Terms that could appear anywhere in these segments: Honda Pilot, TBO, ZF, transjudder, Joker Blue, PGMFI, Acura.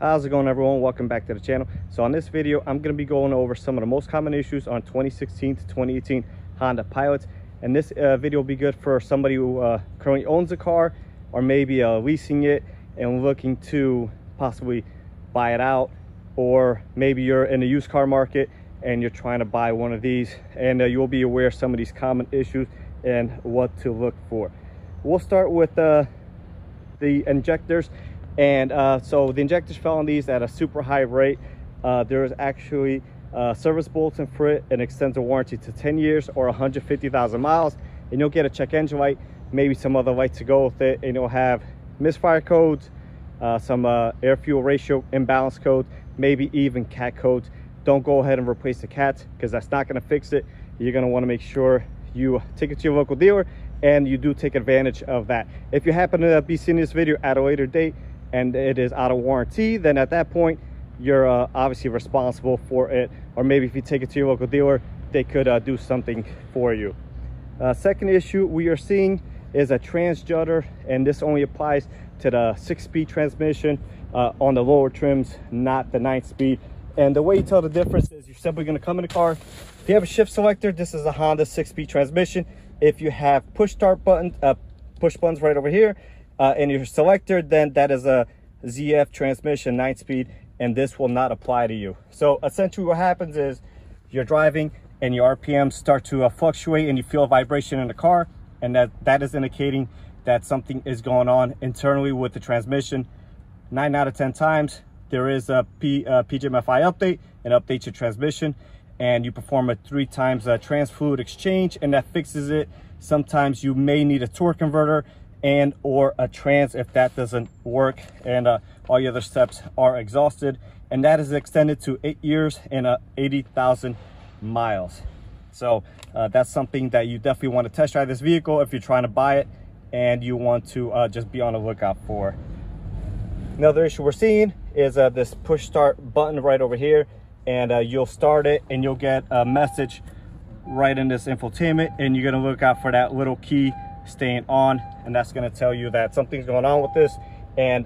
How's it going, everyone? Welcome back to the channel. So on this video, I'm going to be going over some of the most common issues on 2016 to 2018 Honda Pilots, and this video will be good for somebody who currently owns a car or maybe leasing it and looking to possibly buy it out, or maybe you're in the used car market and you're trying to buy one of these, and you'll be aware of some of these common issues and what to look for. We'll start with the injectors. And so the injectors fell on these at a super high rate. There is actually a service bulletin for it and extends a warranty to 10 years or 150,000 miles. And you'll get a check engine light, maybe some other lights to go with it. And you'll have misfire codes, some air fuel ratio imbalance codes, maybe even CAT codes. Don't go ahead and replace the CATs because that's not going to fix it. You're going to want to make sure you take it to your local dealer and you do take advantage of that. If you happen to be seeing this video at a later date, and it is out of warranty, then at that point you're obviously responsible for it, or maybe if you take it to your local dealer they could do something for you. Second issue we are seeing is a transjudder, and this only applies to the 6-speed transmission on the lower trims, not the 9-speed. And the way you tell the difference is you're simply going to come in the car. If you have a shift selector, this is a Honda 6-speed transmission. If you have push start buttons, push buttons right over here, and your selector, then that is a ZF transmission 9-speed, and this will not apply to you. So essentially what happens is you're driving and your RPMs start to fluctuate and you feel a vibration in the car, and that is indicating that something is going on internally with the transmission. 9 out of 10 times there is a PGMFI update and updates your transmission, and you perform a 3 times trans fluid exchange and that fixes it. Sometimes you may need a torque converter and or a trans if that doesn't work, and all the other steps are exhausted, and that is extended to 8 years and 80,000 miles. So that's something that you definitely want to test drive this vehicle if you're trying to buy it, and you want to just be on the lookout for. Another issue we're seeing is this push start button right over here, and you'll start it and you'll get a message right in this infotainment, and you're going to look out for that little key staying on, and that's going to tell you that something's going on with this. And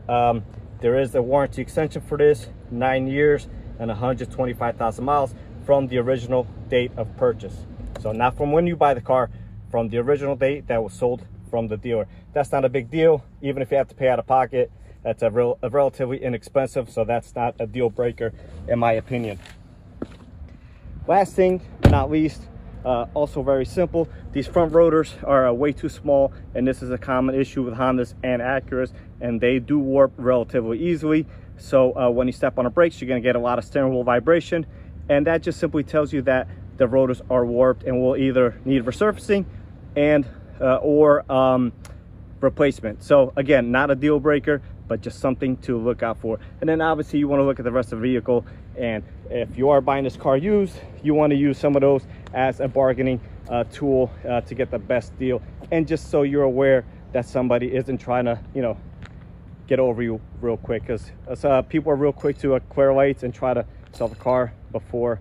there is a warranty extension for this, 9 years and 125,000 miles from the original date of purchase. So not from when you buy the car, from the original date that was sold from the dealer. That's not a big deal. Even if you have to pay out of pocket, that's a relatively inexpensive, so that's not a deal breaker in my opinion. Last thing but not least, also very simple, these front rotors are way too small, and this is a common issue with Hondas and Acuras, and they do warp relatively easily. So when you step on the brakes, you're going to get a lot of steering wheel vibration, and that just simply tells you that the rotors are warped and will either need resurfacing and or replacement. So again, not a deal breaker, but just something to look out for. And then obviously you want to look at the rest of the vehicle, and if you are buying this car used, you want to use some of those as a bargaining tool to get the best deal, and just so you're aware that somebody isn't trying to, you know, get over you real quick, because people are real quick to clear lights and try to sell the car before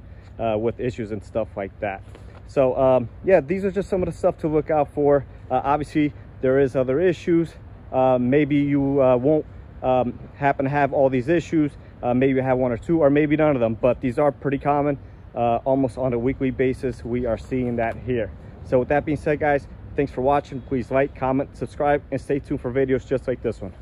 with issues and stuff like that. So yeah, these are just some of the stuff to look out for. Obviously there is other issues. Maybe you won't happen to have all these issues. Maybe you have one or two, or maybe none of them, but these are pretty common. Almost on a weekly basis we are seeing that here. So with that being said, guys, thanks for watching. Please like, comment, subscribe, and stay tuned for videos just like this one.